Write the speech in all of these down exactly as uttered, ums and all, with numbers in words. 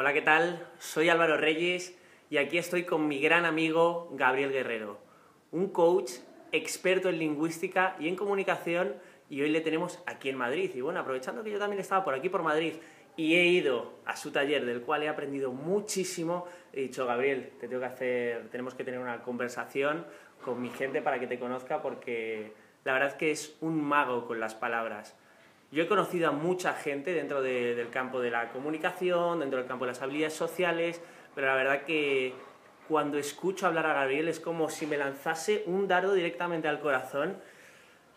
Hola, ¿qué tal? Soy Álvaro Reyes y aquí estoy con mi gran amigo Gabriel Guerrero, un coach experto en lingüística y en comunicación, y hoy le tenemos aquí en Madrid. Y bueno, aprovechando que yo también estaba por aquí por Madrid y he ido a su taller, del cual he aprendido muchísimo, he dicho: Gabriel, te tengo que hacer, tenemos que tener una conversación con mi gente para que te conozca, porque la verdad es que es un mago con las palabras. Yo he conocido a mucha gente dentro de, del campo de la comunicación, dentro del campo de las habilidades sociales, pero la verdad que cuando escucho hablar a Gabriel es como si me lanzase un dardo directamente al corazón.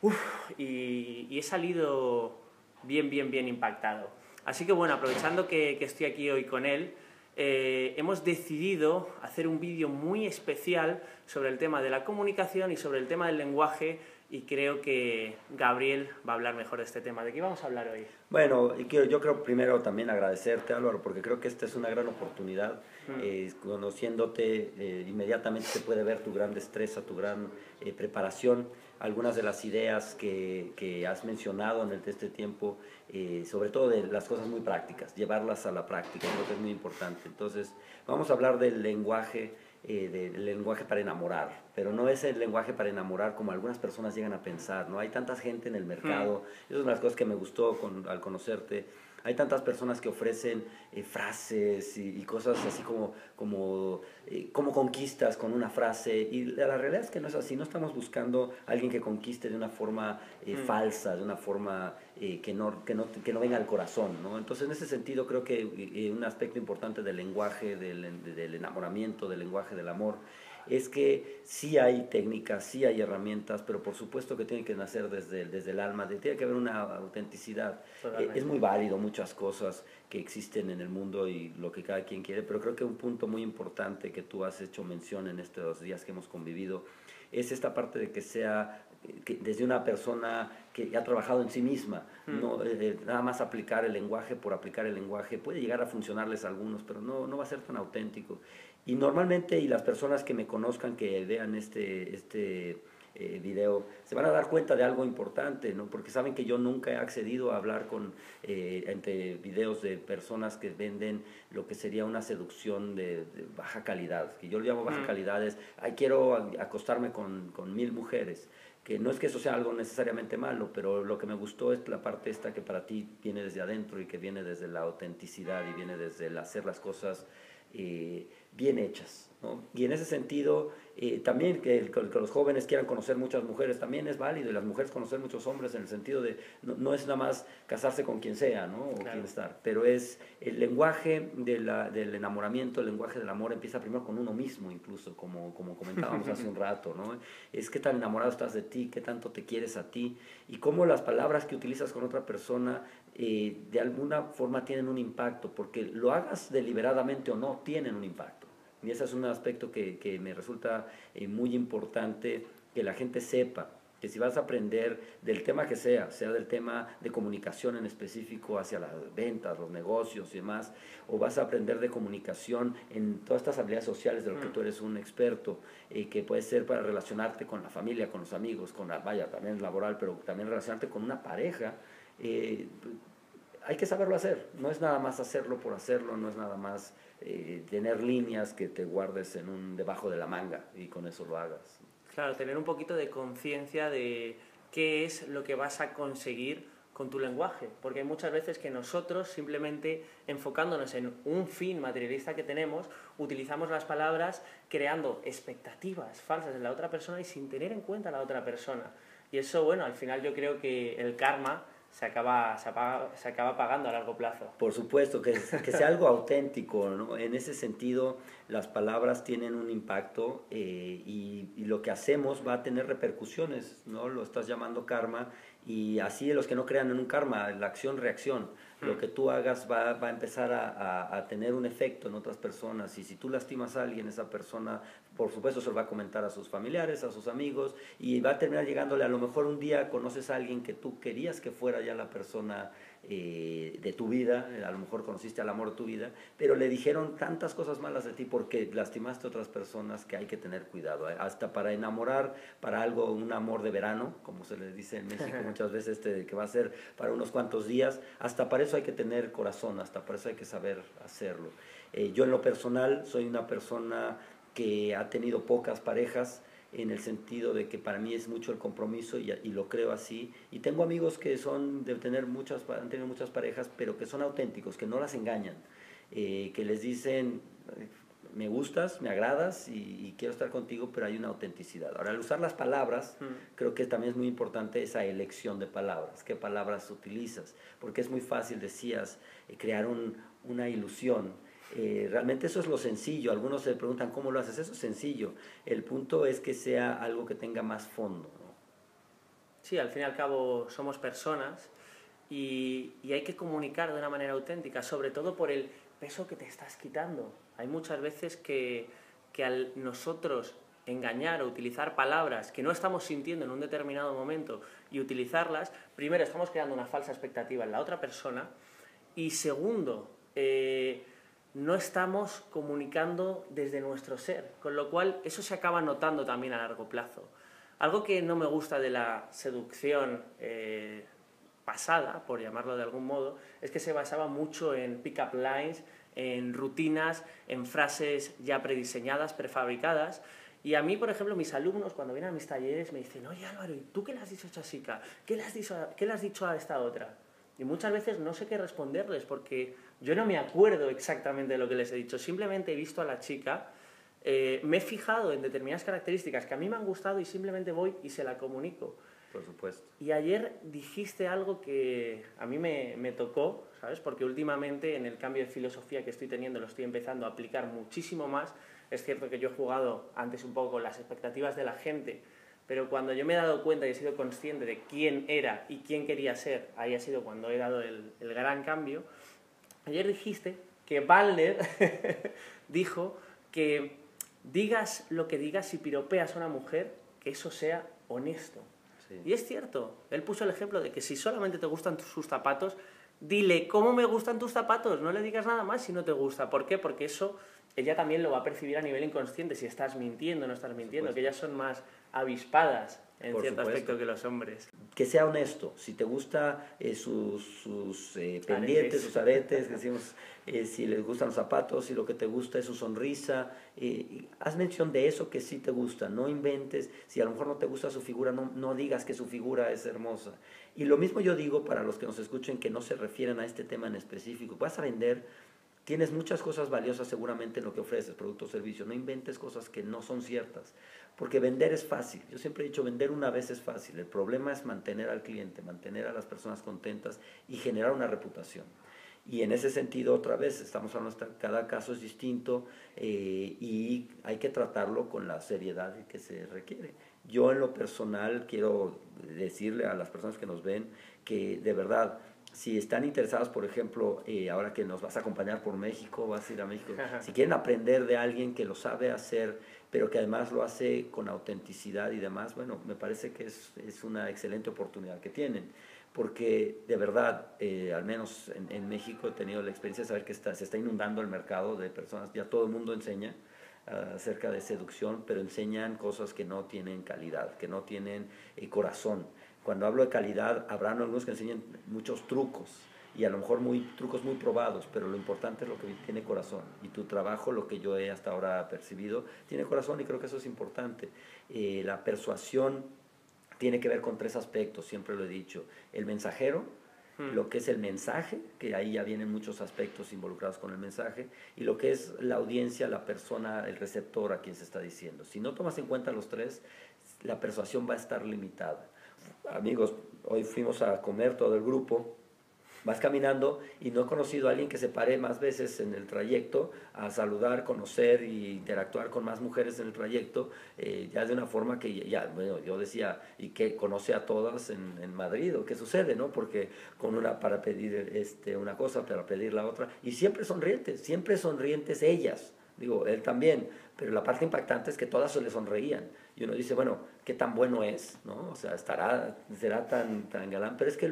Uf, y, y he salido bien, bien, bien impactado. Así que bueno, aprovechando que, que estoy aquí hoy con él, eh, hemos decidido hacer un vídeo muy especial sobre el tema de la comunicación y sobre el tema del lenguaje, y creo que Gabriel va a hablar mejor de este tema. ¿De qué vamos a hablar hoy? Bueno, yo creo primero también agradecerte, Álvaro, porque creo que esta es una gran oportunidad. Mm. Eh, conociéndote, eh, inmediatamente se puede ver tu gran destreza, tu gran eh, preparación. Algunas de las ideas que, que has mencionado en el, este tiempo, eh, sobre todo de las cosas muy prácticas, llevarlas a la práctica, creo que es muy importante. Entonces, vamos a hablar del lenguaje. Eh, del lenguaje para enamorar, pero no es el lenguaje para enamorar como algunas personas llegan a pensar, ¿no? Hay tanta gente en el mercado, mm. eso es una de las cosas que me gustó con, al conocerte. Hay tantas personas que ofrecen eh, frases y, y cosas así como, como, eh, como conquistas con una frase, y la, la realidad es que no es así. No estamos buscando a alguien que conquiste de una forma eh, mm. falsa, de una forma eh, que, no, que, no, que no venga al corazón, ¿no? Entonces, en ese sentido, creo que eh, un aspecto importante del lenguaje, del, del enamoramiento, del lenguaje del amor, es que sí hay técnicas, sí hay herramientas, pero por supuesto que tienen que nacer desde, desde el alma, tiene que haber una autenticidad. Totalmente. Es muy válido muchas cosas que existen en el mundo y lo que cada quien quiere, pero creo que un punto muy importante que tú has hecho mención en estos días que hemos convivido es esta parte de que sea que desde una persona que ha trabajado en sí misma, mm. no, eh, nada más aplicar el lenguaje por aplicar el lenguaje. Puede llegar a funcionarles a algunos, pero no, no va a ser tan auténtico. Y normalmente, y las personas que me conozcan, que vean este, este eh, video, se van a dar cuenta de algo importante, ¿no? Porque saben que yo nunca he accedido a hablar con, eh, entre videos de personas que venden lo que sería una seducción de, de baja calidad, que yo le llamo baja mm. calidad. Es, ay, quiero acostarme con, con mil mujeres. Que no es que eso sea algo necesariamente malo, pero lo que me gustó es la parte esta que para ti viene desde adentro y que viene desde la autenticidad y viene desde el hacer las cosas eh, bien hechas, ¿no? Y en ese sentido, eh, también que, el, que los jóvenes quieran conocer muchas mujeres también es válido, y las mujeres conocer muchos hombres, en el sentido de no, no es nada más casarse con quien sea, ¿no? O claro. quien estar, pero es el lenguaje de la, del enamoramiento, el lenguaje del amor empieza primero con uno mismo, incluso como, como comentábamos hace un rato, ¿no? Es qué tan enamorado estás de ti, qué tanto te quieres a ti, y cómo las palabras que utilizas con otra persona eh, de alguna forma tienen un impacto, porque lo hagas deliberadamente o no, tienen un impacto. Y ese es un aspecto que, que me resulta eh, muy importante que la gente sepa, que si vas a aprender del tema que sea, sea del tema de comunicación en específico hacia las ventas, los negocios y demás, o vas a aprender de comunicación en todas estas habilidades sociales de lo que tú eres un experto, eh, que puede ser para relacionarte con la familia, con los amigos, con la, vaya, también laboral, pero también relacionarte con una pareja, eh, hay que saberlo hacer. No es nada más hacerlo por hacerlo, no es nada más eh, tener líneas que te guardes en un, debajo de la manga y con eso lo hagas. Claro, tener un poquito de conciencia de qué es lo que vas a conseguir con tu lenguaje, porque hay muchas veces que nosotros simplemente enfocándonos en un fin materialista que tenemos, utilizamos las palabras creando expectativas falsas en la otra persona y sin tener en cuenta a la otra persona. Y eso, bueno, al final yo creo que el karma Se acaba, se, apaga, se acaba pagando a largo plazo. Por supuesto, que, que sea algo auténtico, ¿no? En ese sentido, las palabras tienen un impacto eh, y, y lo que hacemos va a tener repercusiones, ¿no? Lo estás llamando karma, y así los que no crean en un karma, la acción-reacción, mm. lo que tú hagas va, va a empezar a, a, a tener un efecto en otras personas, y si tú lastimas a alguien, esa persona, por supuesto, se lo va a comentar a sus familiares, a sus amigos, y va a terminar llegándole, a lo mejor un día conoces a alguien que tú querías que fuera ya la persona eh, de tu vida, a lo mejor conociste al amor de tu vida, pero le dijeron tantas cosas malas de ti porque lastimaste a otras personas que hay que tener cuidado, ¿eh? Hasta para enamorar, para algo, un amor de verano, como se le dice en México muchas veces, este, que va a ser para unos cuantos días, hasta para eso hay que tener corazón, hasta para eso hay que saber hacerlo. Eh, yo en lo personal soy una persona que ha tenido pocas parejas, en el sentido de que para mí es mucho el compromiso y, y lo creo así. Y tengo amigos que son de tener muchas, han tenido muchas parejas, pero que son auténticos, que no las engañan, eh, que les dicen, me gustas, me agradas y, y quiero estar contigo, pero hay una autenticidad. Ahora, al usar las palabras, mm. creo que también es muy importante esa elección de palabras, qué palabras utilizas, porque es muy fácil, decías, eh, crear un, una ilusión. Eh, realmente eso es lo sencillo. Algunos se preguntan, ¿cómo lo haces? Eso es sencillo. El punto es que sea algo que tenga más fondo, ¿no? Sí, al fin y al cabo somos personas y, y hay que comunicar de una manera auténtica, sobre todo por el peso que te estás quitando. Hay muchas veces que, que al nosotros engañar o utilizar palabras que no estamos sintiendo en un determinado momento y utilizarlas, primero estamos creando una falsa expectativa en la otra persona y segundo, eh, no estamos comunicando desde nuestro ser, con lo cual eso se acaba notando también a largo plazo. Algo que no me gusta de la seducción eh, pasada, por llamarlo de algún modo, es que se basaba mucho en pick-up lines, en rutinas, en frases ya prediseñadas, prefabricadas. Y a mí, por ejemplo, mis alumnos cuando vienen a mis talleres me dicen, oye Álvaro, ¿y tú qué le has dicho a esta chica? ¿Qué le has dicho a, qué le has dicho a esta otra? Y muchas veces no sé qué responderles porque yo no me acuerdo exactamente de lo que les he dicho. Simplemente he visto a la chica, eh, me he fijado en determinadas características que a mí me han gustado y simplemente voy y se la comunico. Por supuesto. Y ayer dijiste algo que a mí me, me tocó, ¿sabes? Porque últimamente en el cambio de filosofía que estoy teniendo lo estoy empezando a aplicar muchísimo más. Es cierto que yo he jugado antes un poco con las expectativas de la gente, pero cuando yo me he dado cuenta y he sido consciente de quién era y quién quería ser, ahí ha sido cuando he dado el, el gran cambio. Ayer dijiste que Bandler dijo que digas lo que digas, si piropeas a una mujer, que eso sea honesto. Sí. Y es cierto, él puso el ejemplo de que si solamente te gustan sus zapatos, dile cómo me gustan tus zapatos, no le digas nada más si no te gusta. ¿Por qué? Porque eso ella también lo va a percibir a nivel inconsciente, si estás mintiendo o no estás mintiendo, que ellas son más avispadas en por cierto supuesto. Aspecto que los hombres. Que sea honesto, si te gusta eh, sus, sus eh, pendientes, aretes. sus aretes, decimos, eh, si les gustan los zapatos, si lo que te gusta es su sonrisa, eh, haz mención de eso que sí te gusta, no inventes, si a lo mejor no te gusta su figura, no, no digas que su figura es hermosa. Y lo mismo yo digo para los que nos escuchen que no se refieren a este tema en específico, vas a vender... Tienes muchas cosas valiosas seguramente en lo que ofreces, producto o servicio. No inventes cosas que no son ciertas, porque vender es fácil. Yo siempre he dicho, vender una vez es fácil. El problema es mantener al cliente, mantener a las personas contentas y generar una reputación. Y en ese sentido, otra vez, estamos hablando, cada caso es distinto eh, y hay que tratarlo con la seriedad que se requiere. Yo en lo personal quiero decirle a las personas que nos ven que de verdad... Si están interesados, por ejemplo, eh, ahora que nos vas a acompañar por México, vas a ir a México, si quieren aprender de alguien que lo sabe hacer, pero que además lo hace con autenticidad y demás, bueno, me parece que es, es una excelente oportunidad que tienen. Porque de verdad, eh, al menos en, en México he tenido la experiencia de saber que está, se está inundando el mercado de personas, ya todo el mundo enseña uh, acerca de seducción, pero enseñan cosas que no tienen calidad, que no tienen eh, corazón. Cuando hablo de calidad, habrán algunos que enseñen muchos trucos y a lo mejor muy, trucos muy probados, pero lo importante es lo que tiene corazón. Y tu trabajo, lo que yo he hasta ahora percibido, tiene corazón y creo que eso es importante. Eh, la persuasión tiene que ver con tres aspectos, siempre lo he dicho. El mensajero, hmm. lo que es el mensaje, que ahí ya vienen muchos aspectos involucrados con el mensaje, y lo que es la audiencia, la persona, el receptor a quien se está diciendo. Si no tomas en cuenta los tres, la persuasión va a estar limitada. Amigos, hoy fuimos a comer todo el grupo, vas caminando y no he conocido a alguien que se pare más veces en el trayecto a saludar, conocer e interactuar con más mujeres en el trayecto, eh, ya de una forma que ya, bueno, yo decía, y que conoce a todas en, en Madrid, o qué sucede, ¿no? Porque con una para pedir este, una cosa, para pedir la otra, y siempre sonrientes, siempre sonrientes ellas. digo, él también, pero la parte impactante es que todas se le sonreían, y uno dice, bueno, qué tan bueno es, ¿no? O sea, estará, será tan, tan galán, pero es que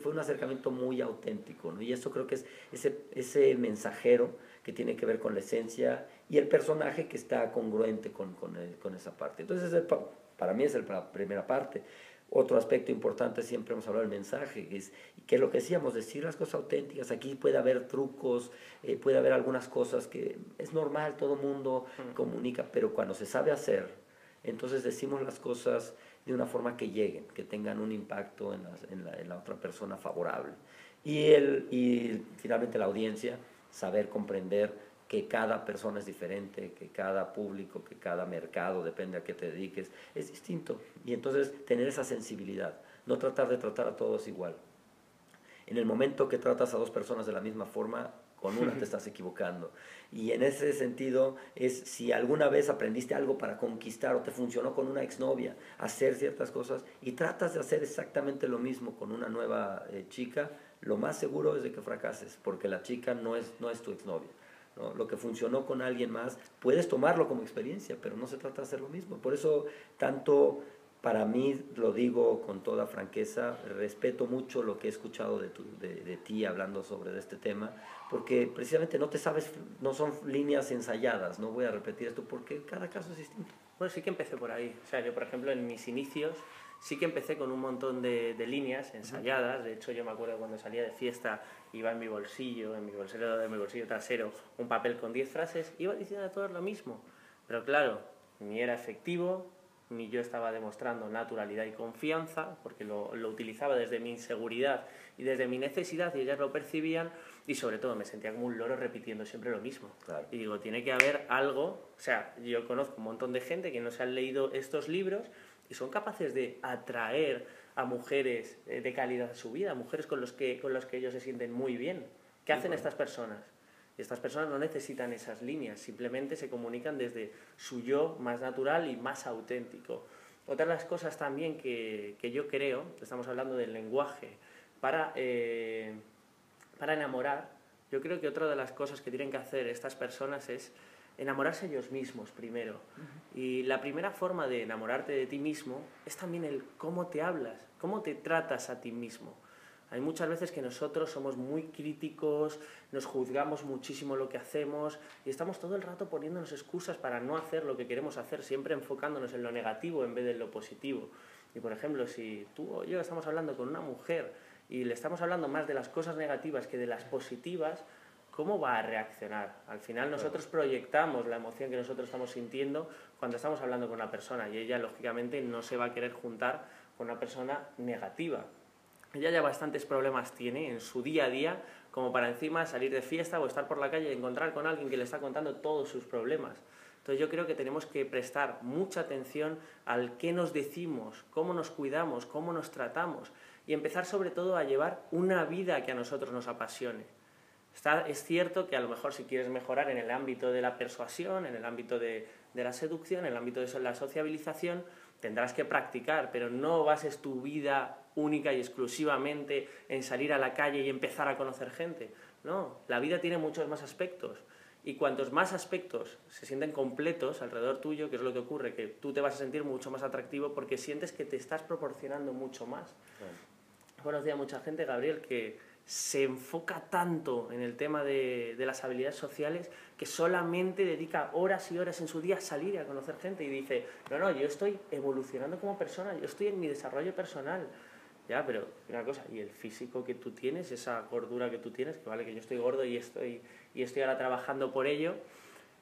fue un acercamiento muy auténtico, ¿no? Y eso creo que es ese, ese mensajero que tiene que ver con la esencia y el personaje que está congruente con, con, el, con esa parte. Entonces, el, para mí es el, la primera parte. Otro aspecto importante, siempre hemos hablado del mensaje, que es, que es lo que decíamos, decir las cosas auténticas. Aquí puede haber trucos, eh, puede haber algunas cosas que es normal, todo mundo comunica, pero cuando se sabe hacer, entonces decimos las cosas de una forma que lleguen, que tengan un impacto en la, en la, en la otra persona favorable. Y, el, y finalmente la audiencia, saber comprender que cada persona es diferente, que cada público, que cada mercado, depende a qué te dediques, es distinto. Y entonces tener esa sensibilidad, no tratar de tratar a todos igual. En el momento que tratas a dos personas de la misma forma, con una te estás equivocando. Y en ese sentido, es si alguna vez aprendiste algo para conquistar o te funcionó con una exnovia, hacer ciertas cosas, y tratas de hacer exactamente lo mismo con una nueva eh, chica, lo más seguro es de que fracases, porque la chica no es, no es tu exnovia, ¿no? Lo que funcionó con alguien más, puedes tomarlo como experiencia, pero no se trata de hacer lo mismo. Por eso, tanto para mí, lo digo con toda franqueza, respeto mucho lo que he escuchado de, tu, de, de ti hablando sobre este tema, porque precisamente no te sabes, no son líneas ensayadas, no voy a repetir esto, porque cada caso es distinto. Bueno, sí que empecé por ahí. O sea, yo, por ejemplo, en mis inicios, sí que empecé con un montón de, de líneas ensayadas. De hecho, yo me acuerdo cuando salía de fiesta, iba en mi bolsillo, en mi bolsillo, en mi bolsillo trasero, un papel con diez frases, iba diciendo a todos lo mismo. Pero claro, ni era efectivo, ni yo estaba demostrando naturalidad y confianza, porque lo, lo utilizaba desde mi inseguridad y desde mi necesidad, y ellas lo percibían, y sobre todo me sentía como un loro repitiendo siempre lo mismo. Claro. Y digo, tiene que haber algo. O sea, yo conozco un montón de gente que no se han leído estos libros, y son capaces de atraer a mujeres de calidad a su vida, mujeres con los que, con los que ellos se sienten muy bien. ¿Qué hacen estas personas? Estas personas no necesitan esas líneas, simplemente se comunican desde su yo más natural y más auténtico. Otra de las cosas también que, que yo creo, estamos hablando del lenguaje, para, eh, para enamorar, yo creo que otra de las cosas que tienen que hacer estas personas es enamorarse ellos mismos primero. Uh-huh. Y la primera forma de enamorarte de ti mismo es también el cómo te hablas, cómo te tratas a ti mismo. Hay muchas veces que nosotros somos muy críticos, nos juzgamos muchísimo lo que hacemos y estamos todo el rato poniéndonos excusas para no hacer lo que queremos hacer, siempre enfocándonos en lo negativo en vez de en lo positivo. Y por ejemplo, si tú o yo estamos hablando con una mujer y le estamos hablando más de las cosas negativas que de las positivas, ¿cómo va a reaccionar? Al final nosotros proyectamos la emoción que nosotros estamos sintiendo cuando estamos hablando con una persona, y ella lógicamente no se va a querer juntar con una persona negativa. Ella ya bastantes problemas tiene en su día a día como para encima salir de fiesta o estar por la calle y encontrar con alguien que le está contando todos sus problemas. Entonces yo creo que tenemos que prestar mucha atención al qué nos decimos, cómo nos cuidamos, cómo nos tratamos, y empezar sobre todo a llevar una vida que a nosotros nos apasione. Está, es cierto que a lo mejor si quieres mejorar en el ámbito de la persuasión, en el ámbito de, de la seducción, en el ámbito de la sociabilización, tendrás que practicar, pero no bases tu vida única y exclusivamente en salir a la calle y empezar a conocer gente. No, la vida tiene muchos más aspectos, y cuantos más aspectos se sienten completos alrededor tuyo, que es lo que ocurre, que tú te vas a sentir mucho más atractivo porque sientes que te estás proporcionando mucho más. Bueno. Conocía a mucha gente, Gabriel, que se enfoca tanto en el tema de, de las habilidades sociales que solamente dedica horas y horas en su día a salir y a conocer gente, y dice, no, no, yo estoy evolucionando como persona, yo estoy en mi desarrollo personal. Ya, pero una cosa, y el físico que tú tienes, esa gordura que tú tienes, que vale que yo estoy gordo y estoy, y estoy ahora trabajando por ello,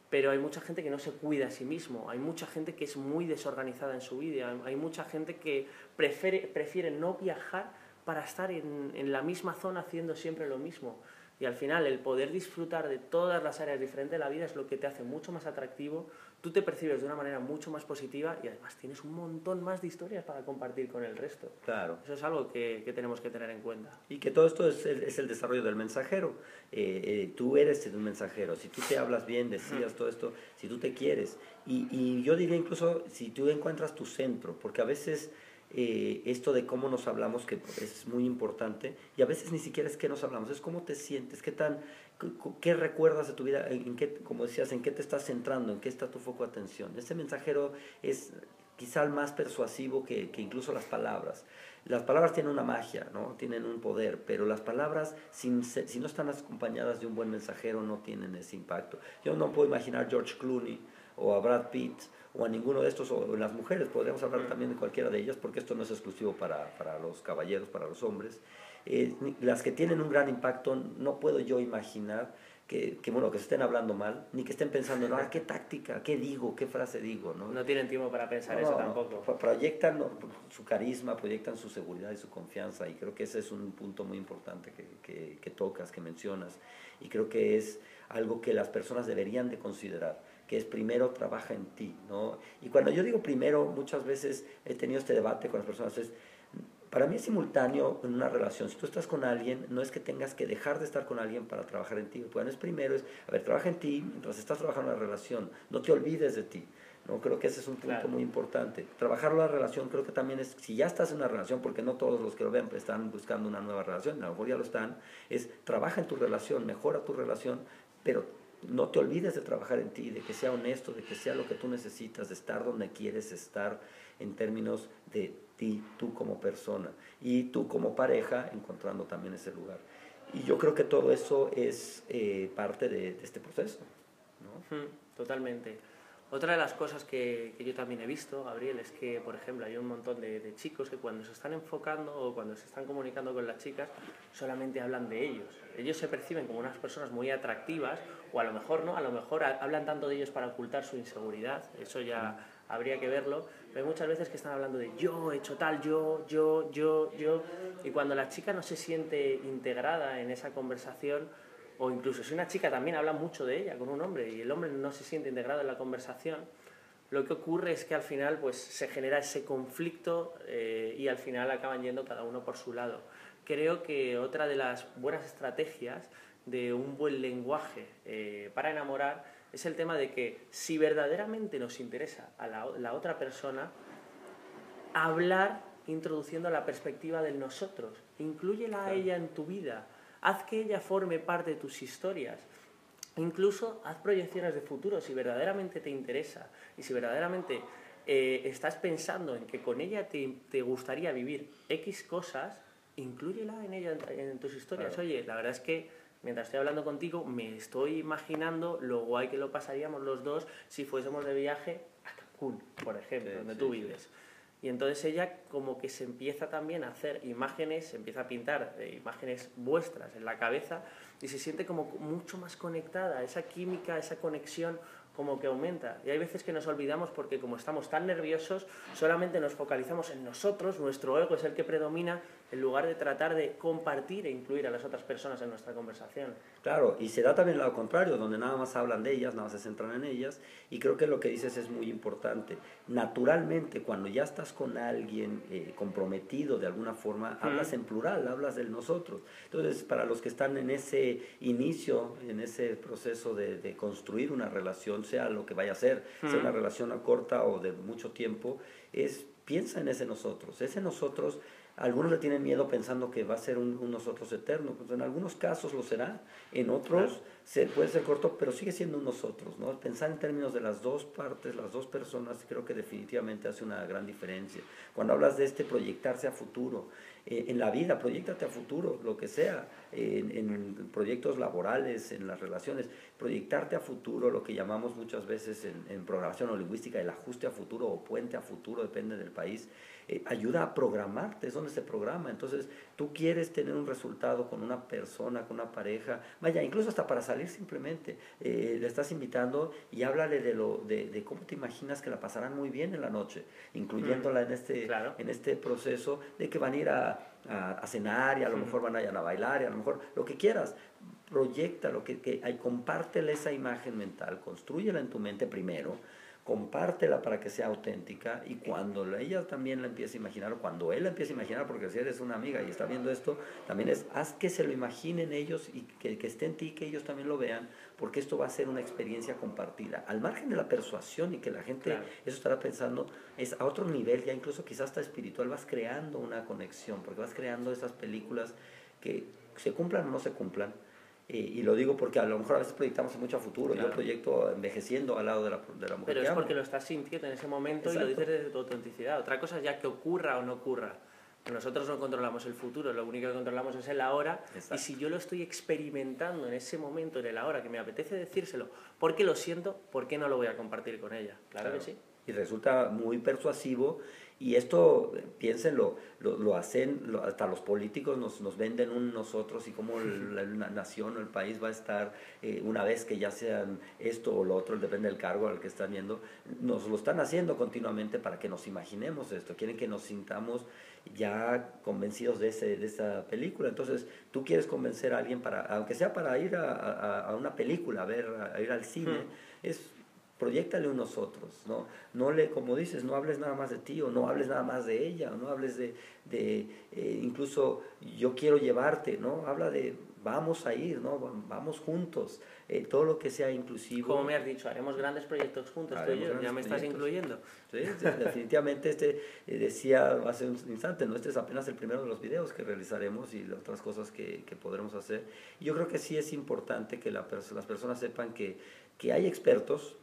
pero hay mucha gente que no se cuida a sí mismo, hay mucha gente que es muy desorganizada en su vida, hay mucha gente que prefiere, prefiere no viajar para estar en, en la misma zona haciendo siempre lo mismo. Y al final el poder disfrutar de todas las áreas diferentes de la vida es lo que te hace mucho más atractivo, tú te percibes de una manera mucho más positiva y además tienes un montón más de historias para compartir con el resto. Claro. Eso es algo que, que tenemos que tener en cuenta. Y que todo esto es el, es el desarrollo del mensajero. Eh, eh, tú eres un mensajero. Si tú te hablas bien, decías todo esto, si tú te quieres. Y, y yo diría incluso si tú encuentras tu centro, porque a veces eh, esto de cómo nos hablamos, que es muy importante, y a veces ni siquiera es qué nos hablamos, es cómo te sientes, qué tan, qué, qué recuerdas de tu vida, en qué, como decías, en qué te estás centrando, en qué está tu foco de atención. Ese mensajero es quizá el más persuasivo que, que incluso las palabras. Las palabras tienen una magia, ¿no? Tienen un poder, pero las palabras, sin, si no están acompañadas de un buen mensajero, no tienen ese impacto. Yo no puedo imaginar a George Clooney o a Brad Pitt o a ninguno de estos, o las mujeres, podríamos hablar también de cualquiera de ellas, porque esto no es exclusivo para, para los caballeros, para los hombres. Eh, las que tienen un gran impacto, no puedo yo imaginar que, que, bueno, que se estén hablando mal, ni que estén pensando, no, ah, qué táctica, qué digo, qué frase digo, ¿no? No tienen tiempo para pensar no, eso no, tampoco. No, proyectan no, su carisma, proyectan su seguridad y su confianza, y creo que ese es un punto muy importante que, que, que tocas, que mencionas, y creo que es algo que las personas deberían de considerar, que es primero trabaja en ti, ¿no? Y cuando yo digo primero, muchas veces he tenido este debate con las personas, es, para mí es simultáneo en una relación. Si tú estás con alguien, no es que tengas que dejar de estar con alguien para trabajar en ti. Bueno, es primero, es, a ver, trabaja en ti mientras estás trabajando en la relación. No te olvides de ti, ¿no? Creo que ese es un punto [S2] Claro. [S1] Muy importante. Trabajar la relación creo que también es, si ya estás en una relación, porque no todos los que lo ven están buscando una nueva relación, a lo mejor ya lo están, es trabaja en tu relación, mejora tu relación, pero no te olvides de trabajar en ti, de que sea honesto, de que sea lo que tú necesitas, de estar donde quieres estar en términos de ti, tú como persona, y tú como pareja encontrando también ese lugar. Y yo creo que todo eso es eh, parte de, de este proceso, ¿no? Totalmente. Otra de las cosas que, que yo también he visto, Gabriel, es que, por ejemplo, hay un montón de, de chicos que cuando se están enfocando o cuando se están comunicando con las chicas, solamente hablan de ellos. Ellos se perciben como unas personas muy atractivas, o a lo mejor no, a lo mejor hablan tanto de ellos para ocultar su inseguridad, eso ya habría que verlo, pero hay muchas veces que están hablando de yo he hecho tal, yo, yo, yo, yo, y cuando la chica no se siente integrada en esa conversación, o incluso si una chica también habla mucho de ella con un hombre y el hombre no se siente integrado en la conversación, lo que ocurre es que al final pues, se genera ese conflicto eh, y al final acaban yendo cada uno por su lado. Creo que otra de las buenas estrategias de un buen lenguaje eh, para enamorar es el tema de que si verdaderamente nos interesa a la, la otra persona, hablar introduciendo la perspectiva del nosotros, inclúyela a ella en tu vida, haz que ella forme parte de tus historias, incluso haz proyecciones de futuro si verdaderamente te interesa y si verdaderamente eh, estás pensando en que con ella te, te gustaría vivir X cosas, inclúyela en ella en, en tus historias. Claro. Oye, la verdad es que mientras estoy hablando contigo me estoy imaginando lo guay que lo pasaríamos los dos si fuésemos de viaje a Cancún, por ejemplo, sí, donde sí, tú vives. Sí. Y entonces ella como que se empieza también a hacer imágenes, se empieza a pintar imágenes vuestras en la cabeza y se siente como mucho más conectada, esa química, esa conexión como que aumenta. Y hay veces que nos olvidamos porque como estamos tan nerviosos, solamente nos focalizamos en nosotros, nuestro ego es el que predomina, en lugar de tratar de compartir e incluir a las otras personas en nuestra conversación. Claro, y se da también lo contrario, donde nada más hablan de ellas, nada más se centran en ellas, y creo que lo que dices es muy importante. Naturalmente, cuando ya estás con alguien eh, comprometido de alguna forma, mm. hablas en plural, hablas del nosotros. Entonces, para los que están en ese inicio, en ese proceso de, de construir una relación, sea lo que vaya a ser, mm. sea una relación corta o de mucho tiempo, es piensa en ese nosotros, ese nosotros. Algunos le tienen miedo pensando que va a ser un, un nosotros eterno. Pues en algunos casos lo será, en otros claro. se, puede ser corto, pero sigue siendo un nosotros, ¿no? Pensar en términos de las dos partes, las dos personas, creo que definitivamente hace una gran diferencia. Cuando hablas de este proyectarse a futuro, eh, en la vida, proyéctate a futuro, lo que sea, eh, en, en proyectos laborales, en las relaciones, proyectarte a futuro, lo que llamamos muchas veces en, en programación o lingüística, el ajuste a futuro o puente a futuro, depende del país, eh, ayuda a programarte, es donde se programa. Entonces tú quieres tener un resultado con una persona, con una pareja, vaya, incluso hasta para salir simplemente, eh, le estás invitando y háblale de, lo, de, de cómo te imaginas que la pasarán muy bien en la noche, incluyéndola en este, claro. en este proceso de que van a ir a, a, a cenar y a lo sí. mejor van a ir a bailar y a lo mejor lo que quieras. Proyecta lo que, que hay, compártele esa imagen mental, constrúyela en tu mente primero, compártela para que sea auténtica, y cuando ella también la empiece a imaginar, o cuando él la empiece a imaginar, porque si eres una amiga y está viendo esto, también es, haz que se lo imaginen ellos y que, que esté en ti, que ellos también lo vean, porque esto va a ser una experiencia compartida. Al margen de la persuasión y que la gente, claro, eso estará pensando, es a otro nivel, ya incluso quizás hasta espiritual, vas creando una conexión, porque vas creando esas películas que se cumplan o no se cumplan. Y, y lo digo porque a lo mejor a veces proyectamos mucho a futuro. Claro. Yo proyecto envejeciendo al lado de la, de la mujer. Pero es que porque lo estás sintiendo en ese momento. Exacto. Y lo dices desde tu autenticidad. Otra cosa es ya que ocurra o no ocurra. Nosotros no controlamos el futuro, lo único que controlamos es el ahora. Exacto. Y si yo lo estoy experimentando en ese momento, en el ahora, que me apetece decírselo, porque lo siento, ¿por qué no lo voy a compartir con ella? Claro, claro que sí. Y resulta muy persuasivo. Y esto, piénsenlo, lo, lo hacen, lo, hasta los políticos nos, nos venden un nosotros y cómo la, la nación o el país va a estar, eh, una vez que ya sean esto o lo otro, depende del cargo al que están viendo, nos lo están haciendo continuamente para que nos imaginemos esto, quieren que nos sintamos ya convencidos de, ese, de esa película. Entonces, tú quieres convencer a alguien, para, aunque sea para ir a, a, a una película, a, ver, a, a ir al cine, hmm. es... Proyéctale un nosotros, ¿no? No le, como dices, no hables nada más de ti, o no hables nada más de ella, o no hables de, de eh, incluso yo quiero llevarte, ¿no? Habla de vamos a ir, ¿no? Vamos juntos, eh, todo lo que sea inclusivo. Como me has dicho, haremos grandes proyectos juntos, tú y yo, ya me proyectos. Estás incluyendo. Sí, definitivamente, este, eh, decía hace un instante, ¿no? Este es apenas el primero de los videos que realizaremos y las otras cosas que, que podremos hacer. Y yo creo que sí es importante que la, las personas sepan que, que hay expertos,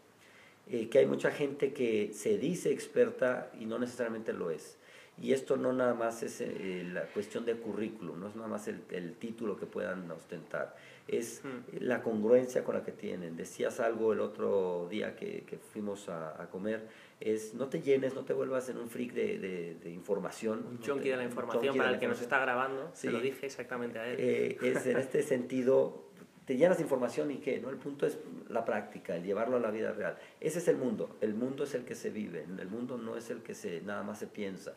Eh, que hay mucha gente que se dice experta y no necesariamente lo es. Y esto no nada más es eh, la cuestión de currículum, no es nada más el, el título que puedan ostentar, es mm. la congruencia con la que tienen. Decías algo el otro día que, que fuimos a, a comer, es no te llenes, no te vuelvas en un freak de, de, de información. Un chonky de la información, para el que nos está grabando, sí. Se lo dije exactamente a él. Eh, es en este sentido... Te llenas de información y qué, ¿no? El punto es la práctica, el llevarlo a la vida real. Ese es el mundo. El mundo es el que se vive. El mundo no es el que se, nada más se piensa.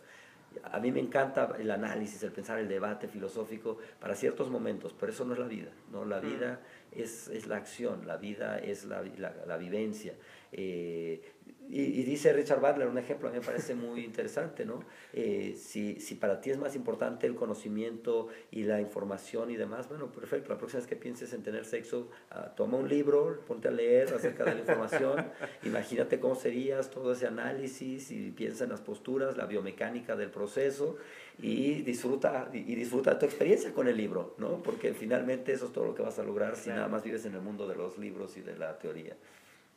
A mí me encanta el análisis, el pensar, el debate filosófico para ciertos momentos, pero eso no es la vida, ¿no? La vida es, es la acción, la vida es la, la, la vivencia. Eh, y, y dice Richard Butler, un ejemplo a mí me parece muy interesante, ¿no? Eh, si, si para ti es más importante el conocimiento y la información y demás, bueno, perfecto, la próxima vez que pienses en tener sexo, uh, toma un libro, ponte a leer acerca de la información, imagínate cómo serías, todo ese análisis, y piensa en las posturas, la biomecánica del proceso, y disfruta, y disfruta tu experiencia con el libro, ¿no? Porque finalmente eso es todo lo que vas a lograr si nada más vives en el mundo de los libros y de la teoría,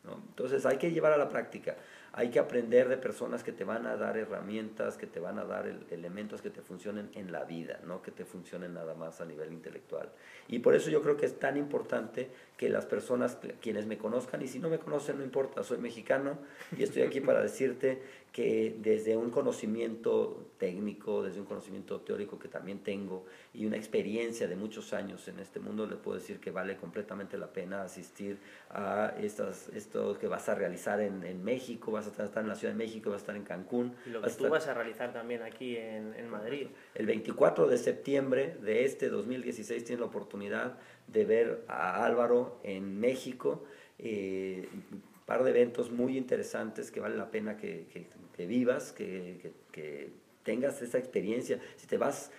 ¿no? Entonces hay que llevar a la práctica, hay que aprender de personas que te van a dar herramientas, que te van a dar el, elementos que te funcionen en la vida, no que te funcionen nada más a nivel intelectual. Y por eso yo creo que es tan importante que las personas, quienes me conozcan, y si no me conocen no importa, soy mexicano y estoy aquí para decirte que desde un conocimiento técnico, desde un conocimiento teórico que también tengo y una experiencia de muchos años en este mundo, les puedo decir que vale completamente la pena asistir a estas, esto que vas a realizar en, en México, vas a estar en la Ciudad de México, vas a estar en Cancún. Y lo que vas tú estar... vas a realizar también aquí en, en Madrid. El veinticuatro de septiembre de este dos mil dieciséis tienes la oportunidad de ver a Álvaro en México. Eh, un par de eventos muy interesantes que vale la pena que, que, que vivas, que, que, que tengas esa experiencia. Si te vas...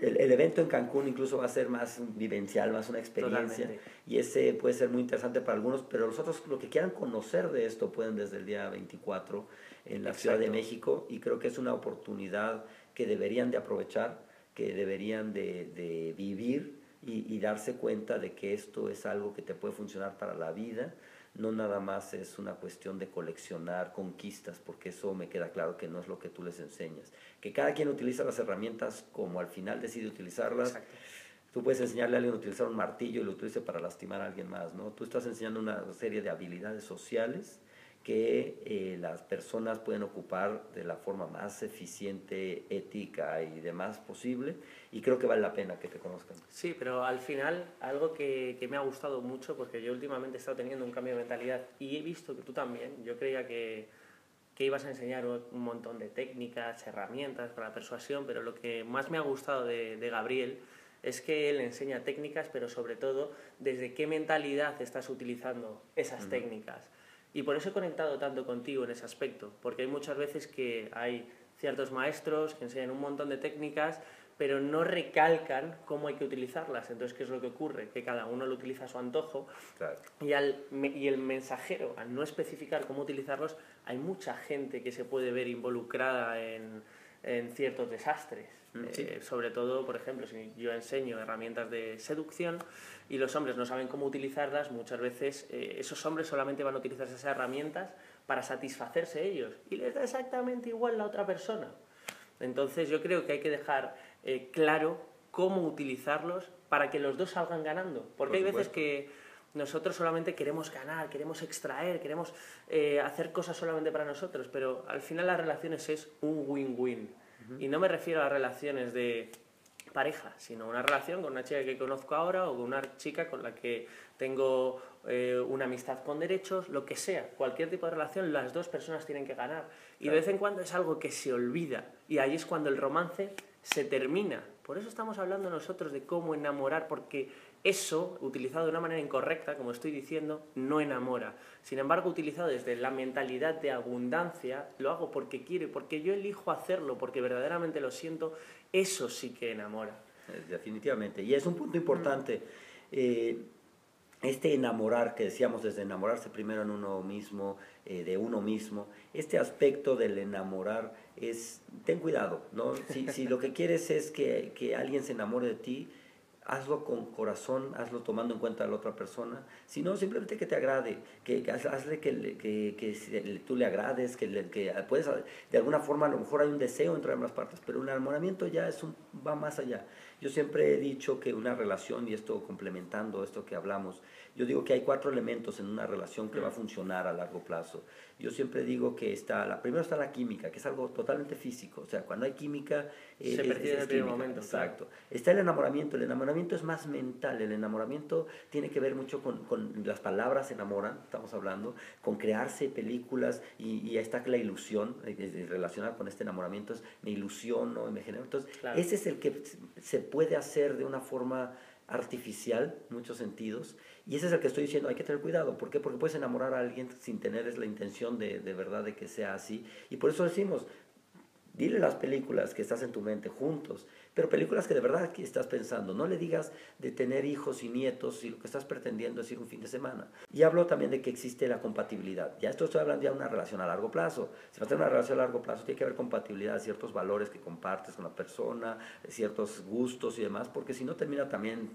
El, el evento en Cancún incluso va a ser más vivencial, más una experiencia. Totalmente. Y ese puede ser muy interesante para algunos, pero los otros, lo que quieran conocer de esto, pueden desde el día veinticuatro en la Exacto. Ciudad de México, y creo que es una oportunidad que deberían de aprovechar, que deberían de, de vivir y, y darse cuenta de que esto es algo que te puede funcionar para la vida. No nada más es una cuestión de coleccionar conquistas, porque eso me queda claro que no es lo que tú les enseñas. Que cada quien utiliza las herramientas como al final decide utilizarlas. Exacto. Tú puedes enseñarle a alguien a utilizar un martillo y lo utilice para lastimar a alguien más, ¿no? Tú estás enseñando una serie de habilidades sociales que eh, las personas pueden ocupar de la forma más eficiente, ética y demás posible, y creo que vale la pena que te conozcan. Sí, pero al final, algo que, que me ha gustado mucho, porque yo últimamente he estado teniendo un cambio de mentalidad, y he visto que tú también, yo creía que, que ibas a enseñar un montón de técnicas, herramientas para la persuasión, pero lo que más me ha gustado de, de Gabriel es que él enseña técnicas, pero sobre todo, desde qué mentalidad estás utilizando esas uh-huh. técnicas. Y por eso he conectado tanto contigo en ese aspecto, porque hay muchas veces que hay ciertos maestros que enseñan un montón de técnicas, pero no recalcan cómo hay que utilizarlas. Entonces, ¿qué es lo que ocurre? Que cada uno lo utiliza a su antojo. Claro. y, al, y el mensajero, al no especificar cómo utilizarlos, hay mucha gente que se puede ver involucrada en, en ciertos desastres. Sí. Eh, sobre todo, por ejemplo, si yo enseño herramientas de seducción y los hombres no saben cómo utilizarlas, muchas veces eh, esos hombres solamente van a utilizar esas herramientas para satisfacerse ellos y les da exactamente igual la otra persona. Entonces yo creo que hay que dejar eh, claro cómo utilizarlos para que los dos salgan ganando, porque por hay veces que nosotros solamente queremos ganar, queremos extraer, queremos eh, hacer cosas solamente para nosotros, pero al final las relaciones es un win-win. Y no me refiero a relaciones de pareja, sino una relación con una chica que conozco ahora o con una chica con la que tengo eh, una amistad con derechos, lo que sea. Cualquier tipo de relación, las dos personas tienen que ganar. Y claro, de vez en cuando es algo que se olvida. Y ahí es cuando el romance se termina. Por eso estamos hablando nosotros de cómo enamorar, porque eso, utilizado de una manera incorrecta, como estoy diciendo, no enamora. Sin embargo, utilizado desde la mentalidad de abundancia, lo hago porque quiero, porque yo elijo hacerlo, porque verdaderamente lo siento, eso sí que enamora. Definitivamente. Y es un punto importante, mm. eh, este enamorar, que decíamos desde enamorarse primero en uno mismo, eh, de uno mismo, este aspecto del enamorar es, ten cuidado, ¿no? Si, si lo que quieres es que, que alguien se enamore de ti, hazlo con corazón, hazlo tomando en cuenta a la otra persona, sino simplemente que te agrade, que, que hazle que, le, que, que tú le agrades, que, le, que puedes, de alguna forma a lo mejor hay un deseo entre ambas partes, pero un enamoramiento ya es un, va más allá. Yo siempre he dicho que una relación, y esto complementando esto que hablamos, yo digo que hay cuatro elementos en una relación que va a funcionar a largo plazo. Yo siempre digo que está, la, primero está la química, que es algo totalmente físico, o sea, cuando hay química, eh, se percibe en el primer momento. Exacto. Está el enamoramiento, el enamoramiento es más mental, el enamoramiento tiene que ver mucho con, con las palabras enamoran, estamos hablando, con crearse películas y, y ahí está la ilusión, relacionada con este enamoramiento es me ilusiono, me genero, entonces claro, ese es el que se puede hacer de una forma artificial, muchos sentidos, y ese es el que estoy diciendo, hay que tener cuidado, ¿por qué? Porque puedes enamorar a alguien sin tener es la intención de, de verdad de que sea así, y por eso decimos, dile las películas que estás en tu mente juntos, pero películas que de verdad que estás pensando. No le digas de tener hijos y nietos y lo que estás pretendiendo es ir un fin de semana. Y hablo también de que existe la compatibilidad. Ya esto estoy hablando ya de una relación a largo plazo. Si vas a tener una relación a largo plazo, tiene que haber compatibilidad, ciertos valores que compartes con la persona, ciertos gustos y demás, porque si no termina también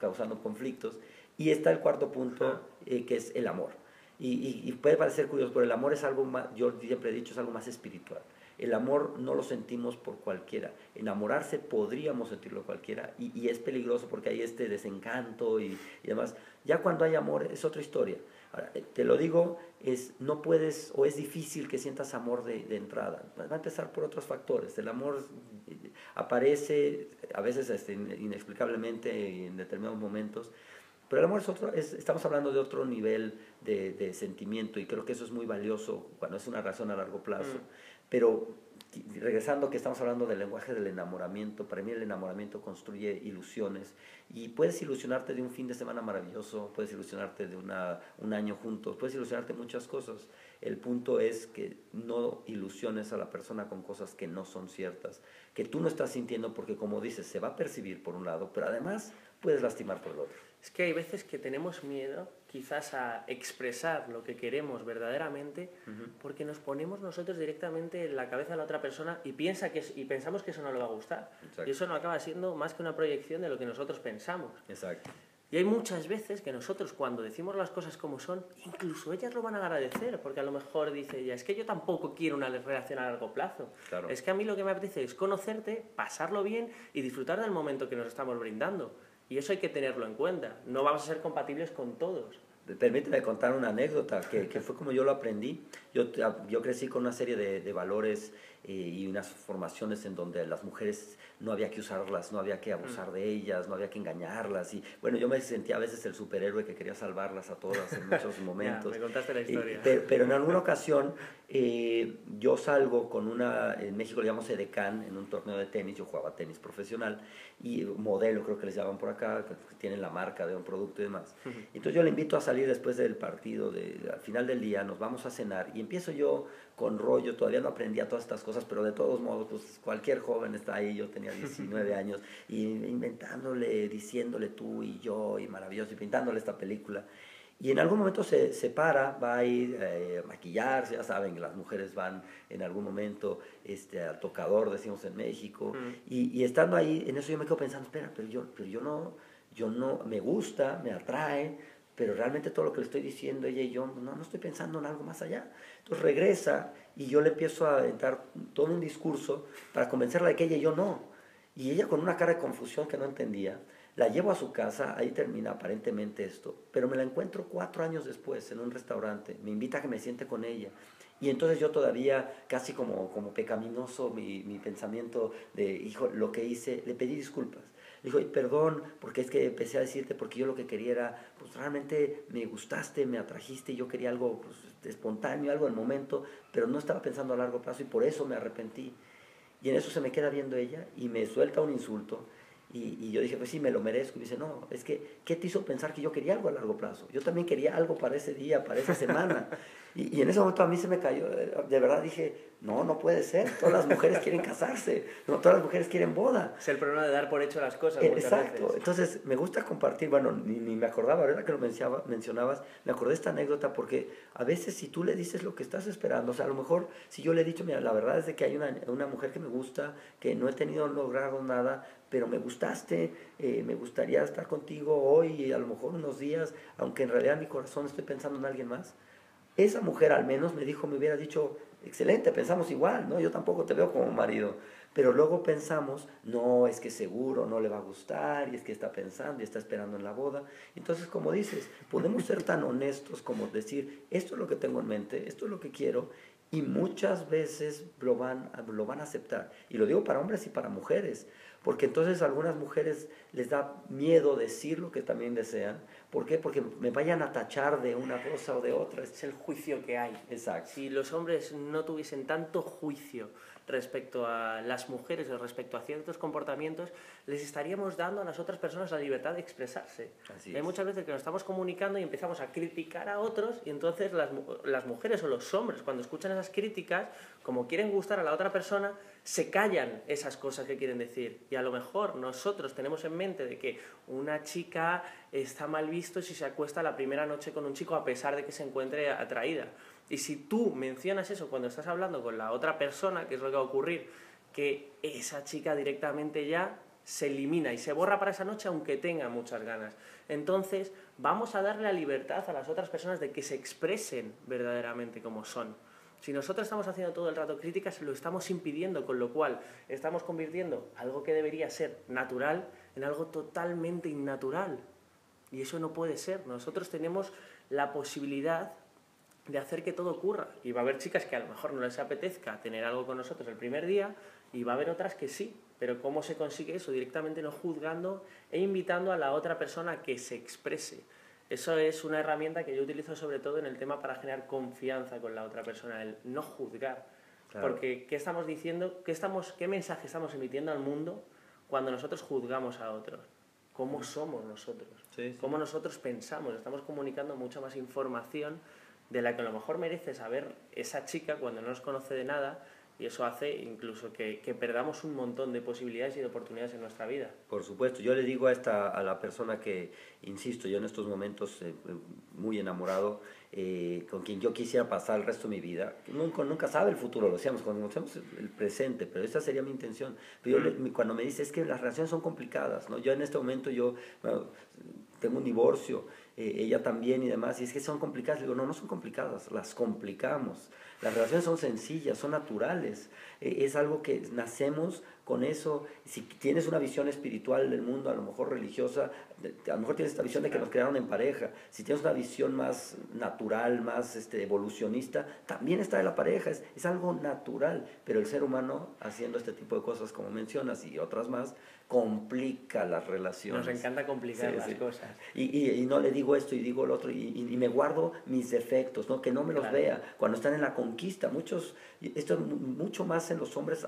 causando conflictos. Y está el cuarto punto, eh, que es el amor. Y, y, y puede parecer curioso, pero el amor es algo más, yo siempre he dicho, es algo más espiritual. El amor no lo sentimos por cualquiera. Enamorarse podríamos sentirlo cualquiera y, y es peligroso porque hay este desencanto y, y demás. Ya cuando hay amor es otra historia. Ahora, te lo digo, es, no puedes o es difícil que sientas amor de, de entrada. Va a empezar por otros factores. El amor aparece a veces este, inexplicablemente en determinados momentos. Pero el amor es otro, es, estamos hablando de otro nivel de, de sentimiento y creo que eso es muy valioso cuando es una relación a largo plazo. Mm. Pero regresando que estamos hablando del lenguaje del enamoramiento, para mí el enamoramiento construye ilusiones y puedes ilusionarte de un fin de semana maravilloso, puedes ilusionarte de una, un año juntos, puedes ilusionarte muchas cosas. El punto es que no ilusiones a la persona con cosas que no son ciertas, que tú no estás sintiendo porque como dices, se va a percibir por un lado, pero además puedes lastimar por el otro. Es que hay veces que tenemos miedo quizás a expresar lo que queremos verdaderamente uh-huh. porque nos ponemos nosotros directamente en la cabeza de la otra persona y, piensa que, y pensamos que eso no le va a gustar. Exacto. Y eso no acaba siendo más que una proyección de lo que nosotros pensamos. Exacto. Y hay muchas veces que nosotros cuando decimos las cosas como son, incluso ellas lo van a agradecer, porque a lo mejor dice ella, es que yo tampoco quiero una relación a largo plazo. Claro. Es que a mí lo que me apetece es conocerte, pasarlo bien y disfrutar del momento que nos estamos brindando. Y eso hay que tenerlo en cuenta. No vamos a ser compatibles con todos. Permíteme contar una anécdota que, que fue como yo lo aprendí. Yo, yo crecí con una serie de, de valores eh, y unas formaciones en donde las mujeres no había que usarlas, no había que abusar de ellas, no había que engañarlas. Y bueno, yo me sentía a veces el superhéroe que quería salvarlas a todas en muchos momentos. Ya, me contaste la historia. Eh, pero, pero en alguna ocasión eh, yo salgo con una, en México le llamamos edecán, en un torneo de tenis. Yo jugaba tenis profesional y modelo, creo que les llaman por acá, que tienen la marca de un producto y demás. Uh-huh. Entonces yo le invito a salir después del partido, de, al final del día nos vamos a cenar y empiezo yo con rollo, todavía no aprendía todas estas cosas, pero de todos modos, pues cualquier joven está ahí, yo tenía diecinueve años, y inventándole, diciéndole tú y yo, y maravilloso, y pintándole esta película. Y en algún momento se, se para, va a ir eh, a maquillarse, ya saben que las mujeres van en algún momento este, al tocador, decimos en México, mm. y, y estando ahí, en eso yo me quedo pensando, espera, pero yo, pero yo no, yo no, me gusta, me atrae, pero realmente todo lo que le estoy diciendo ella y yo, no, no estoy pensando en algo más allá. Entonces regresa y yo le empiezo a dar todo un discurso para convencerla de que ella y yo no. Y ella con una cara de confusión que no entendía, la llevo a su casa, ahí termina aparentemente esto, pero me la encuentro cuatro años después en un restaurante, me invita a que me siente con ella. Y entonces yo todavía, casi como, como pecaminoso, mi, mi pensamiento de, hijo, lo que hice, le pedí disculpas. Le dijo, perdón, porque es que empecé a decirte, porque yo lo que quería era, pues realmente me gustaste, me atrajiste, yo quería algo pues, espontáneo, algo del momento, pero no estaba pensando a largo plazo y por eso me arrepentí. Y en eso se me queda viendo ella y me suelta un insulto. Y, y yo dije, pues sí, me lo merezco. Y me dice, no, es que, ¿qué te hizo pensar que yo quería algo a largo plazo? Yo también quería algo para ese día, para esa semana. Y, y en ese momento a mí se me cayó, de verdad dije, no, no puede ser. Todas las mujeres quieren casarse, no, todas las mujeres quieren boda. Es el problema de dar por hecho las cosas. Eh, exacto, veces. Entonces me gusta compartir, bueno, ni, ni me acordaba, ahora que lo mencionaba, mencionabas, me acordé esta anécdota porque a veces si tú le dices lo que estás esperando, o sea, a lo mejor si yo le he dicho, mira, la verdad es de que hay una, una mujer que me gusta, que no he tenido logrado nada, pero me gustaste, eh, me gustaría estar contigo hoy, a lo mejor unos días, aunque en realidad en mi corazón estoy pensando en alguien más. Esa mujer al menos me dijo, me hubiera dicho, excelente, pensamos igual, ¿no? Yo tampoco te veo como marido. Pero luego pensamos, no, es que seguro no le va a gustar, y es que está pensando y está esperando en la boda. Entonces, como dices, podemos ser tan honestos como decir, esto es lo que tengo en mente, esto es lo que quiero, y muchas veces lo van, lo van a aceptar. Y lo digo para hombres y para mujeres, porque entonces a algunas mujeres les da miedo decir lo que también desean. ¿Por qué? Porque me vayan a tachar de una cosa o de otra. Es el juicio que hay. Exacto. Si los hombres no tuviesen tanto juicio respecto a las mujeres o respecto a ciertos comportamientos, les estaríamos dando a las otras personas la libertad de expresarse. Así es. Hay muchas veces que nos estamos comunicando y empezamos a criticar a otros y entonces las, las mujeres o los hombres, cuando escuchan esas críticas, como quieren gustar a la otra persona, se callan esas cosas que quieren decir. Y a lo mejor nosotros tenemos en mente de que una chica está mal visto si se acuesta la primera noche con un chico a pesar de que se encuentre atraída. Y si tú mencionas eso cuando estás hablando con la otra persona, que es lo que va a ocurrir, que esa chica directamente ya se elimina y se borra para esa noche aunque tenga muchas ganas. Entonces vamos a darle la libertad a las otras personas de que se expresen verdaderamente como son. Si nosotros estamos haciendo todo el rato críticas, lo estamos impidiendo, con lo cual estamos convirtiendo algo que debería ser natural en algo totalmente innatural. Y eso no puede ser. Nosotros tenemos la posibilidad de hacer que todo ocurra. Y va a haber chicas que a lo mejor no les apetezca tener algo con nosotros el primer día y va a haber otras que sí. Pero ¿cómo se consigue eso? Directamente no juzgando e invitando a la otra persona a que se exprese. Eso es una herramienta que yo utilizo sobre todo en el tema para generar confianza con la otra persona, el no juzgar. Claro. Porque ¿qué estamos diciendo? ¿Qué, estamos, ¿Qué mensaje estamos emitiendo al mundo cuando nosotros juzgamos a otros? ¿Cómo somos nosotros? Sí, sí. ¿Cómo nosotros pensamos? Estamos comunicando mucha más información de la que a lo mejor merece saber esa chica cuando no nos conoce de nada, y eso hace incluso que, que perdamos un montón de posibilidades y de oportunidades en nuestra vida. Por supuesto, yo le digo a, esta, a la persona que, insisto, yo en estos momentos eh, muy enamorado, eh, con quien yo quisiera pasar el resto de mi vida, nunca, nunca sabe el futuro, lo hacemos, conocemos el presente, pero esa sería mi intención. Pero yo le, cuando me dice, es que las relaciones son complicadas, ¿no? Yo en este momento yo, bueno, tengo un divorcio, Eh, ella también y demás, y es que son complicadas. Digo, no, no son complicadas, las complicamos. Las relaciones son sencillas, son naturales, eh, es algo que nacemos con eso. Si tienes una visión espiritual del mundo, a lo mejor religiosa, a lo mejor tienes esta visión de que nos crearon en pareja. Si tienes una visión más natural, más este, evolucionista, también está de la pareja, es, es algo natural. Pero el ser humano, haciendo este tipo de cosas como mencionas y otras más, complica las relaciones. Nos encanta complicar sí, las sí. cosas. Y, y, y no le digo esto y digo lo otro, y, y, y me guardo mis defectos, ¿no? Que no me los claro. vea. Cuando están en la conquista, muchos, esto es mucho más en los hombres,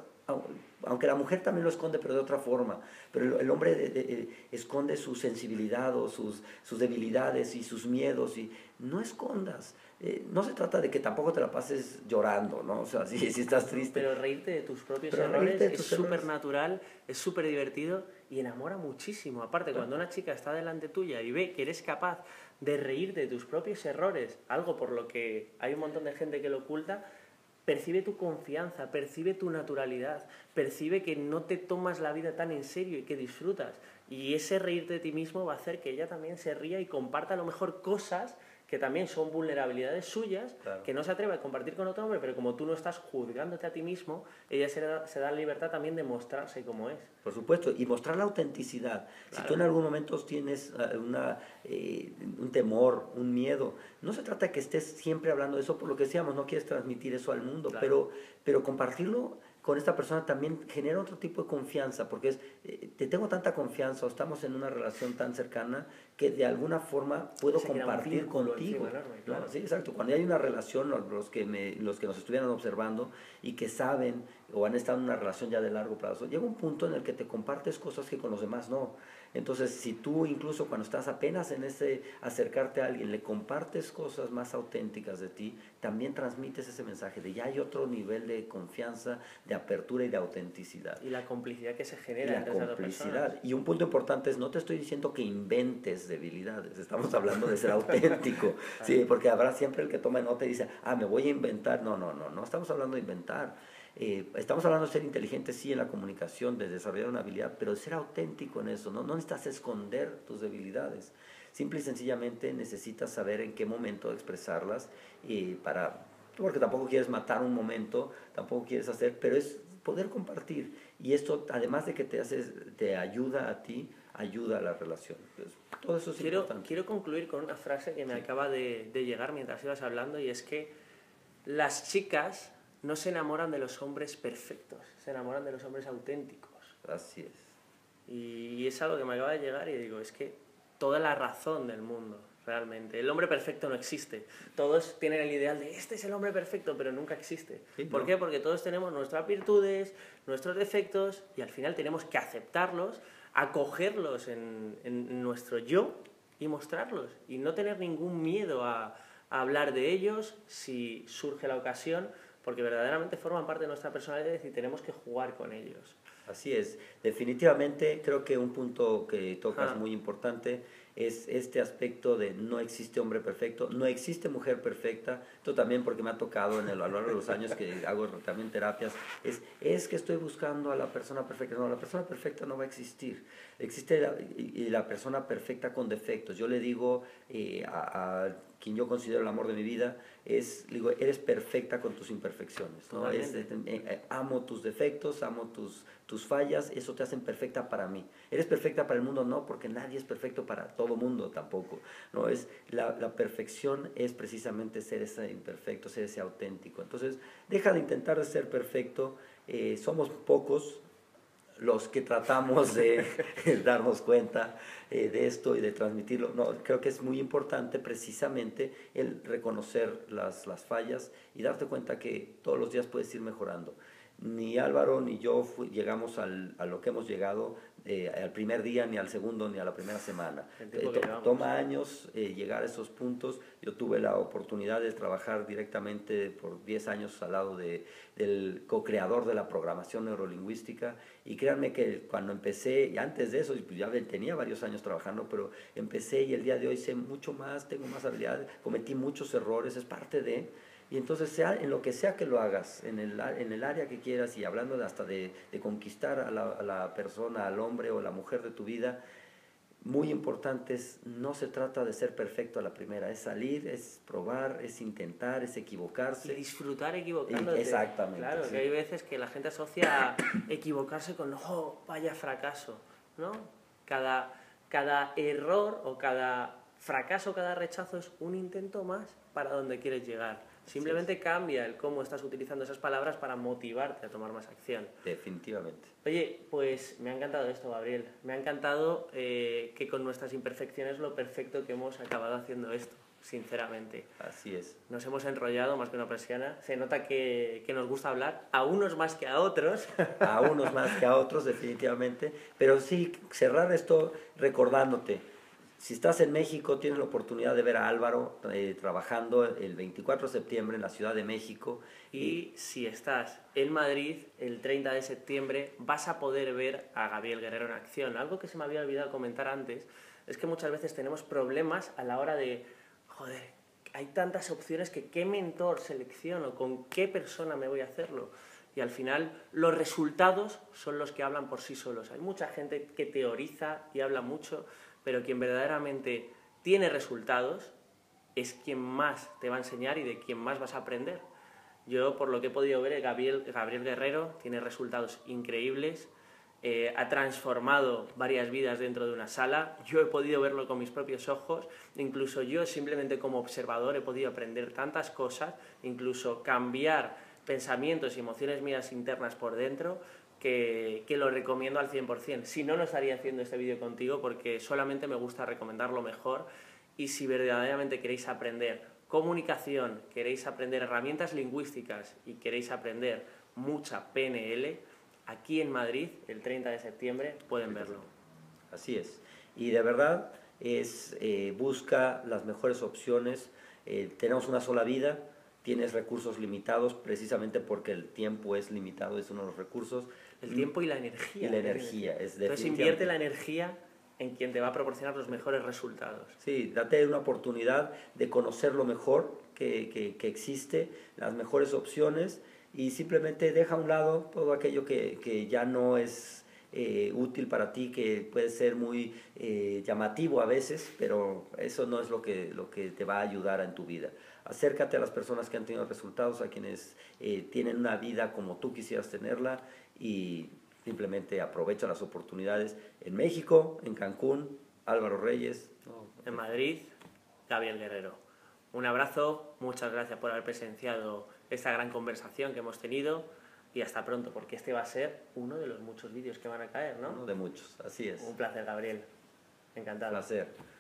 aunque la mujer también lo esconde, pero de otra forma. Pero el hombre de, de, de, esconde su sensibilidad o sus, sus debilidades y sus miedos. Y no escondas. Eh, no se trata de que tampoco te la pases llorando, ¿no? O sea, si, si estás triste. Pero reírte de tus propios pero errores de tus es súper natural, es súper divertido y enamora muchísimo. Aparte, cuando una chica está delante tuya y ve que eres capaz de reírte de tus propios errores, algo por lo que hay un montón de gente que lo oculta, percibe tu confianza, percibe tu naturalidad, percibe que no te tomas la vida tan en serio y que disfrutas. Y ese reírte de ti mismo va a hacer que ella también se ría y comparta a lo mejor cosas que también son vulnerabilidades suyas, claro. que no se atreve a compartir con otro hombre, pero como tú no estás juzgándote a ti mismo, ella se da, se da libertad también de mostrarse como es. Por supuesto, y mostrar la autenticidad. Claro. Si tú en algún momento tienes una, eh, un temor, un miedo, no se trata de que estés siempre hablando de eso, por lo que decíamos, no quieres transmitir eso al mundo, claro. pero, pero compartirlo con esta persona también genera otro tipo de confianza, porque es, eh, te tengo tanta confianza, o estamos en una relación tan cercana, que de alguna forma puedo se compartir contigo. Enorme, claro. Claro, sí, exacto. Cuando hay una relación, los que, me, los que nos estuvieran observando y que saben o han estado en una relación ya de largo plazo, llega un punto en el que te compartes cosas que con los demás no. Entonces, si tú incluso cuando estás apenas en ese acercarte a alguien, le compartes cosas más auténticas de ti, también transmites ese mensaje de ya hay otro nivel de confianza, de apertura y de autenticidad. Y la complicidad que se genera y entre esas dos personas. Y un punto importante es, no te estoy diciendo que inventes debilidades, estamos hablando de ser auténtico, sí, porque habrá siempre el que toma nota y dice, ah, me voy a inventar. No, no, no, no estamos hablando de inventar. Eh, estamos hablando de ser inteligente, sí, en la comunicación, de desarrollar una habilidad, pero de ser auténtico en eso, ¿no? No necesitas esconder tus debilidades. Simple y sencillamente necesitas saber en qué momento expresarlas, y para, porque tampoco quieres matar un momento, tampoco quieres hacer, pero es poder compartir. Y esto, además de que te, haces, te ayuda a ti, ayuda a la relación. Pues, todo eso es quiero, importante. Quiero concluir con una frase que me sí. acaba de, de llegar mientras ibas hablando, y es que las chicas no se enamoran de los hombres perfectos, se enamoran de los hombres auténticos. Así es. Y es algo que me acaba de llegar y digo, es que toda la razón del mundo, realmente. El hombre perfecto no existe. Todos tienen el ideal de, este es el hombre perfecto, pero nunca existe. Sí, ¿Por no. qué? Porque todos tenemos nuestras virtudes, nuestros defectos, y al final tenemos que aceptarlos, acogerlos en, en nuestro yo y mostrarlos. Y no tener ningún miedo a, a hablar de ellos si surge la ocasión, porque verdaderamente forman parte de nuestra personalidad y tenemos que jugar con ellos. Así es. Definitivamente creo que un punto que tocas ah. muy importante es este aspecto de no existe hombre perfecto, no existe mujer perfecta. Esto también porque me ha tocado en el, a lo largo de los años que hago también terapias. Es, es que estoy buscando a la persona perfecta. No, la persona perfecta no va a existir. Existe la, y la persona perfecta con defectos. Yo le digo eh, a... a quien yo considero el amor de mi vida, es, digo, eres perfecta con tus imperfecciones, ¿no? Es, es, eh, amo tus defectos, amo tus, tus fallas, eso te hacen perfecta para mí. ¿Eres perfecta para el mundo? No, porque nadie es perfecto para todo mundo tampoco, ¿no? Es, la, la perfección es precisamente ser ese imperfecto, ser ese auténtico. Entonces, deja de intentar ser perfecto, eh, somos pocos los que tratamos de darnos cuenta eh, de esto y de transmitirlo. No, creo que es muy importante precisamente el reconocer las, las fallas y darte cuenta que todos los días puedes ir mejorando. Ni Álvaro ni yo fui, llegamos al, a lo que hemos llegado eh, al primer día, ni al segundo, ni a la primera semana. Eh, to, toma años eh, llegar a esos puntos. Yo tuve la oportunidad de trabajar directamente por diez años al lado de, del co-creador de la programación neurolingüística, y créanme que cuando empecé, y antes de eso, ya tenía varios años trabajando, pero empecé y el día de hoy sé mucho más, tengo más habilidades, cometí muchos errores, es parte de... Y entonces, sea en lo que sea que lo hagas, en el, en el área que quieras, y hablando de hasta de, de conquistar a la, a la persona, al hombre o la mujer de tu vida, muy importantes. No se trata de ser perfecto a la primera, es salir, es probar, es intentar, es equivocarse. Y disfrutar equivocándote. Exactamente. Claro, sí. Que hay veces que la gente asocia equivocarse con, oh, vaya fracaso, ¿no? Cada, cada error o cada fracaso, cada rechazo es un intento más para donde quieres llegar. Simplemente sí, sí. Cambia el cómo estás utilizando esas palabras para motivarte a tomar más acción. Definitivamente. Oye, pues me ha encantado esto, Gabriel. Me ha encantado eh, que con nuestras imperfecciones lo perfecto que hemos acabado haciendo esto, sinceramente. Así es. Nos hemos enrollado más que una persiana. Se nota que, que nos gusta hablar a unos más que a otros. A unos más que a otros, definitivamente. Pero sí, cerrar esto recordándote. Si estás en México, tienes la oportunidad de ver a Álvaro eh, trabajando el veinticuatro de septiembre en la Ciudad de México. Y, y si estás en Madrid, el treinta de septiembre, vas a poder ver a Gabriel Guerrero en acción. Algo que se me había olvidado comentar antes es que muchas veces tenemos problemas a la hora de, joder, hay tantas opciones que qué mentor selecciono, con qué persona me voy a hacerlo. Y al final los resultados son los que hablan por sí solos. Hay mucha gente que teoriza y habla mucho, pero quien verdaderamente tiene resultados es quien más te va a enseñar y de quien más vas a aprender. Yo, por lo que he podido ver, Gabriel, Gabriel Guerrero tiene resultados increíbles, eh, ha transformado varias vidas dentro de una sala. Yo he podido verlo con mis propios ojos, incluso yo simplemente como observador he podido aprender tantas cosas, incluso cambiar pensamientos y emociones mías internas por dentro, Que, que lo recomiendo al cien por cien. Si no, no estaría haciendo este vídeo contigo, porque solamente me gusta recomendar lo mejor. Y si verdaderamente queréis aprender comunicación, queréis aprender herramientas lingüísticas y queréis aprender mucha P N L, aquí en Madrid, el treinta de septiembre, pueden verlo. Así es. Y de verdad, es, eh, busca las mejores opciones. Eh, tenemos una sola vida. Tienes recursos limitados, precisamente porque el tiempo es limitado, es uno de los recursos. El tiempo y la energía. Y la energía. Es Entonces invierte la energía en quien te va a proporcionar los mejores resultados. Sí, date una oportunidad de conocer lo mejor que, que, que existe, las mejores opciones, y simplemente deja a un lado todo aquello que, que ya no es eh, útil para ti, que puede ser muy eh, llamativo a veces, pero eso no es lo que, lo que te va a ayudar en tu vida. Acércate a las personas que han tenido resultados, a quienes eh, tienen una vida como tú quisieras tenerla, y simplemente aprovecha las oportunidades en México, en Cancún, Álvaro Reyes. Oh, en Madrid, Gabriel Guerrero. Un abrazo, muchas gracias por haber presenciado esta gran conversación que hemos tenido, y hasta pronto, porque este va a ser uno de los muchos vídeos que van a caer, ¿no? Uno de muchos, así es. Un placer, Gabriel. Encantado. Un placer.